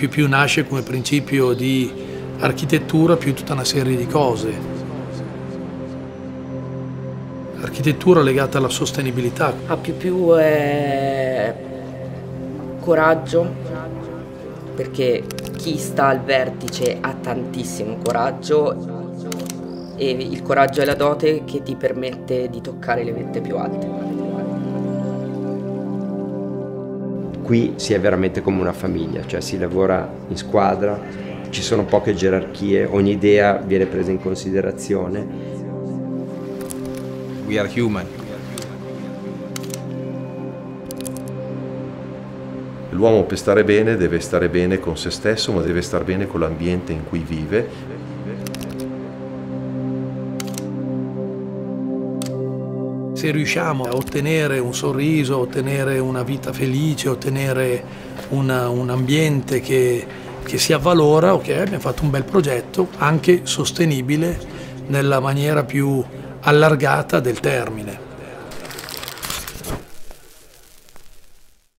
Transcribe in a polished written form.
più più nasce come principio di architettura più tutta una serie di cose. Architettura legata alla sostenibilità. A più più è coraggio, perché chi sta al vertice ha tantissimo coraggio e il coraggio è la dote che ti permette di toccare le vette più alte. Qui si è veramente come una famiglia, cioè si lavora in squadra, ci sono poche gerarchie, ogni idea viene presa in considerazione. We are human. L'uomo per stare bene deve stare bene con se stesso, ma deve stare bene con l'ambiente in cui vive. Se riusciamo a ottenere un sorriso, ottenere una vita felice, ottenere un ambiente che si avvalora, ok, abbiamo fatto un bel progetto, anche sostenibile nella maniera più allargata del termine.